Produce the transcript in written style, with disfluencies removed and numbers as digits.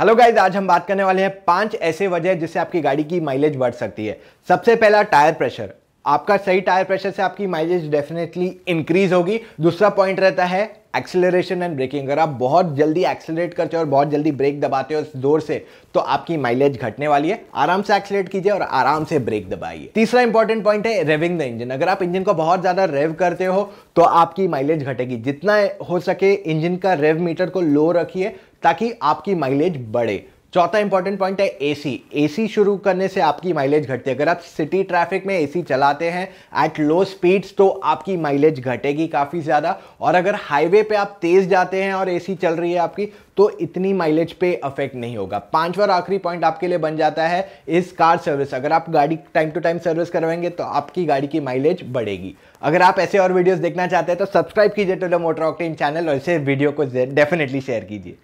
Hello guys, आज हम बात करने वाले हैं 5 ऐसे वजह जिससे आपकी गाड़ी की माइलेज बढ़ सकती है। सबसे पहला टायर प्रेशर। आपका सही टायर प्रेशर से आपकी माइलेज डेफिनेटली इंक्रीज होगी। दूसरा पॉइंट रहता है एक्सेलरेशन एंड ब्रेकिंग। अगर आप बहुत जल्दी एक्सेलरेट करते हो और बहुत जल्दी ब्रेक दबाते हो जोर से तो आपकी माइलेज घटने वाली है। आराम से एक्सेलरेट कीजिए और आराम से ब्रेक दबाइए। तीसरा इंपॉर्टेंट पॉइंट है रेविंग द इंजन। अगर आप इंजन को बहुत ज़्यादा रेव करते हो तो आपकी माइलेज घटेगी। जितना हो सके इंजन का रेव मीटर को लो रखिए ताकि आपकी माइलेज बढ़े। चौथा इंपॉर्टेंट पॉइंट है एसी। एसी शुरू करने से आपकी माइलेज घटती है। अगर आप सिटी ट्रैफिक में एसी चलाते हैं एट लो स्पीड्स तो आपकी माइलेज घटेगी काफ़ी ज़्यादा, और अगर हाईवे पे आप तेज़ जाते हैं और एसी चल रही है आपकी तो इतनी माइलेज पे अफेक्ट नहीं होगा। पांचवा और आखिरी पॉइंट आपके लिए बन जाता है इस कार सर्विस। अगर आप गाड़ी टाइम टू टाइम सर्विस करवाएंगे तो आपकी गाड़ी की माइलेज बढ़ेगी। अगर आप ऐसे और वीडियोज़ देखना चाहते हैं तो सब्सक्राइब कीजिए to the motor octane channel और इसे वीडियो को डेफिनेटली शेयर कीजिए।